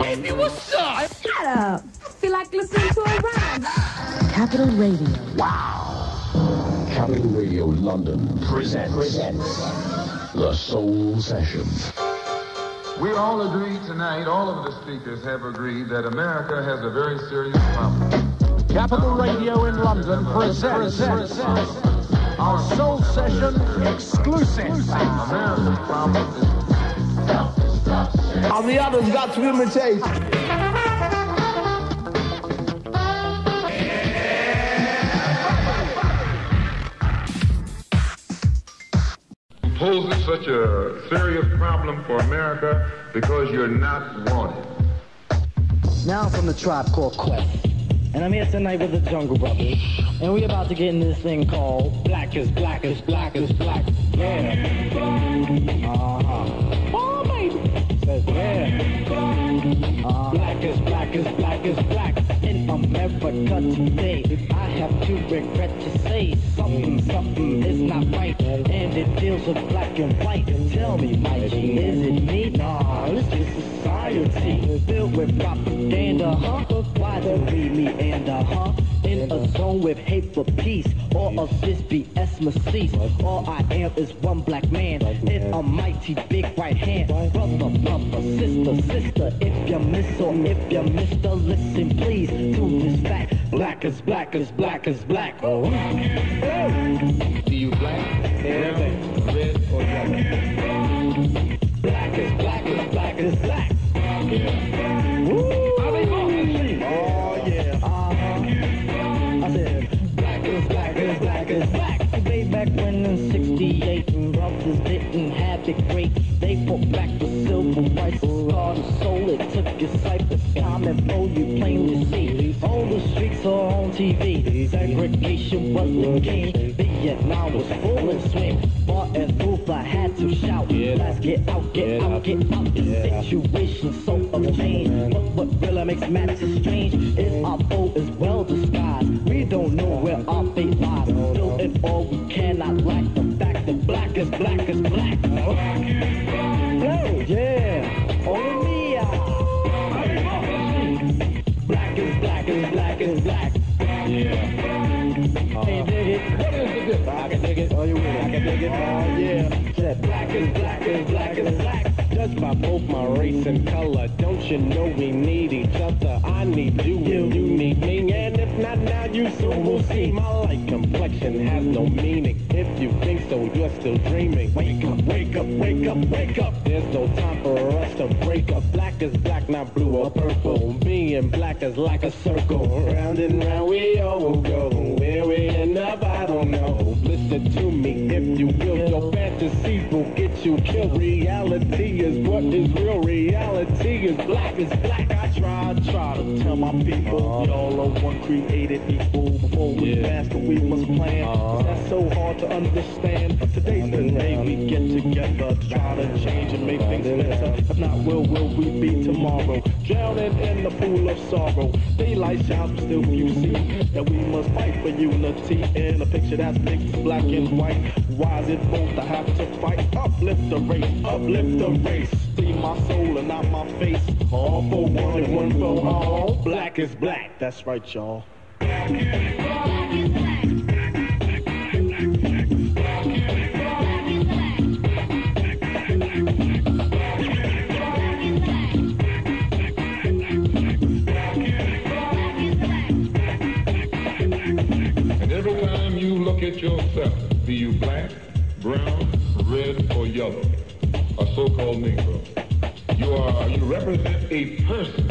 Baby, what's up? Shut up. I feel like listening to a rhyme. Capital Radio. Wow. Capital Radio London presents the Soul Session. We all agreed tonight, all of the speakers have agreed that America has a very serious problem. Capital Radio in London presents our Soul Session exclusive. And the others got to imitate. You poses such a serious problem for America because you're not wanted. Now from the Tribe Called Quest. And I'm here tonight with the Jungle Brothers, and we're about to get into this thing called Black is Black is Black is Black. Yeah. Uh-huh. Oh, baby. Says, yeah. Uh-huh. Black is Black is Black is Black. In America today, I have to regret to say something is not right, and it deals with black and white. Tell me, Mikey, is it me? Nah, this is society filled with propaganda, huh? Why the meander, huh? In a zone with hate for peace, all of this BS must cease. All I am is one black man in a mighty big right hand. Brother, sister, if you miss or if you mister, listen please to this fact. Black is black is black is black. Oh. Do you black, red, or yellow? Black is black is black is black. Yeah. Woo. Back when in 68 and brothers didn't have it great, they fought back the civil rights, scarred the soul, it took your sight, the common foe you plainly see. All the streets are on TV, segregation was the game, Vietnam was full of swing. Bar and booth I had to shout, let's get out, get out, get out. The situation's so unchanged, but what really makes matters strange is our foe is well disguised. We don't know where our fate lies, still in all we cannot lack the fact that black is black is black. No? Oh, yeah. Oh, yeah. Black is black is black is black. Yeah. Hey, dig it. What is the difference? I can dig it. Oh, you will. I can dig it. Oh, yeah. That black is black is black is black. Judged by both my race and color, don't you know we need each other? I need you and you need me, and if not now, you soon will see. My light complexion has no meaning. If you think so, you're still dreaming. Wake up, wake up, wake up, wake up. There's no time for us to break up. Black is black, not blue or purple. Being black is like a circle. Round and round we all will go. Where we end up, I don't know. Listen to me if you will. Your fantasies will get you killed. Reality is what is real. Reality is black is black. I try to tell my people we all are one, created equal. Before we master, we must plan. That's so hard to understand. Today's the day we get together to try to change and make things better. If not, where will we be tomorrow? Drowning in the pool of sorrow. Daylight shines, but still you see that we must fight for unity in a picture that's mixed black and white. Why is it both I have to fight? Uplift the race, uplift the race. See my soul and not my face. All for one and one for all. Black is black. That's right, y'all. Black is black is black. And every time you look at yourself, be you black, brown, red, or yellow, a so-called Negro. You represent a person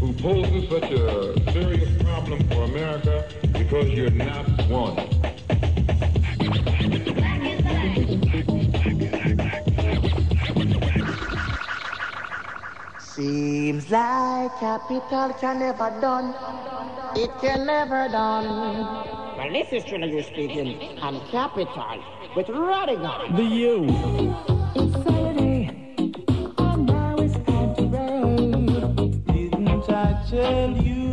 who poses such a serious problem for America because you're not wanted. Seems like capital can never done. It can never done. Well, this is Trinidad speaking. I'm Capital with Rodigan. The U. It's Saturday, and now it's time to rain. Didn't I tell you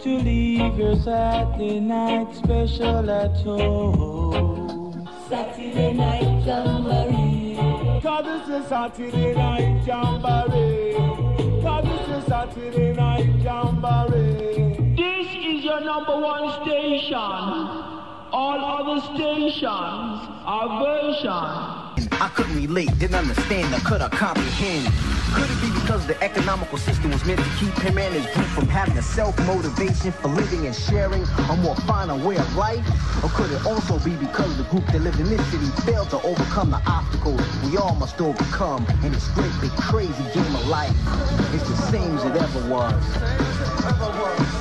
to leave your Saturday night special at home? Saturday night jamboree. 'Cause it's a Saturday night jamboree. number one station. All other stations are versions. I couldn't relate, didn't understand, or could I comprehend? Could it be because the economical system was meant to keep him and his group from having a self-motivation for living and sharing a more finer way of life? Or could it also be because the group that lived in this city failed to overcome the obstacles we all must overcome in this great big crazy game of life? It's the same as it ever was. Same as it ever was. Same as it ever was. Same as it ever was.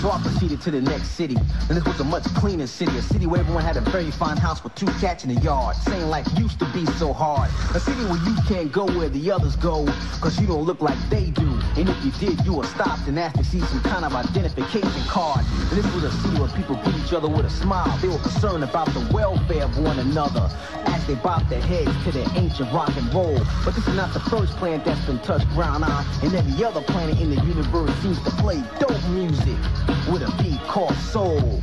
So I proceeded to the next city, and this was a much cleaner city, a city where everyone had a very fine house with two cats in the yard, saying life used to be so hard, a city where you can't go where the others go, cause you don't look like they do, and if you did, you were stopped and asked to see some kind of identification card, and this was a city where people greet each other with a smile, they were concerned about the welfare of one another, as they bobbed their heads to their ancient rock and roll, but this is not the first planet that's been touched ground on, and every other planet in the universe seems to play dope music, with a beat called soul.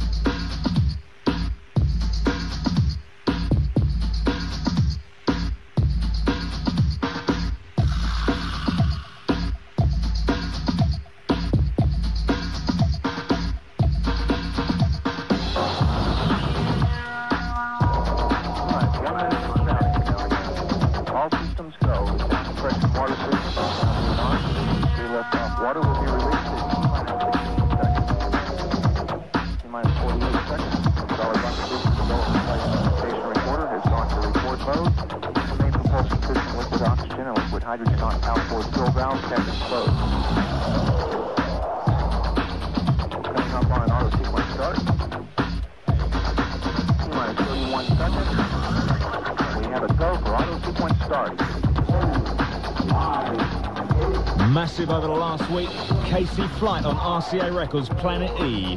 Over the last week, KC Flight on RCA Records, Planet E,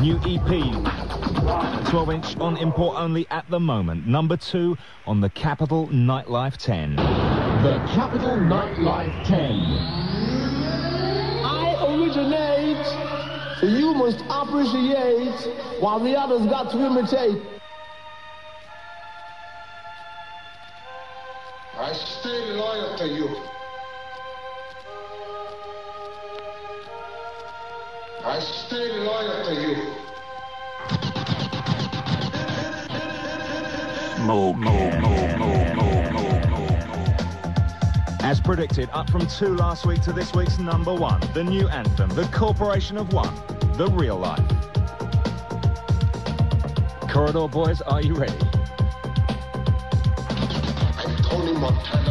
new EP, 12 inch on import only at the moment, number 2 on the Capital Night Life 10. The Capital Night Life 10. I originate, so you must appreciate, while the others got to imitate. I stay loyal to you. I stay loyal to you. As predicted, up from 2 last week to this week's number 1, the new anthem, the Corporation of One, the Real Life. Corridor Boys, are you ready? I'm Tony Montana.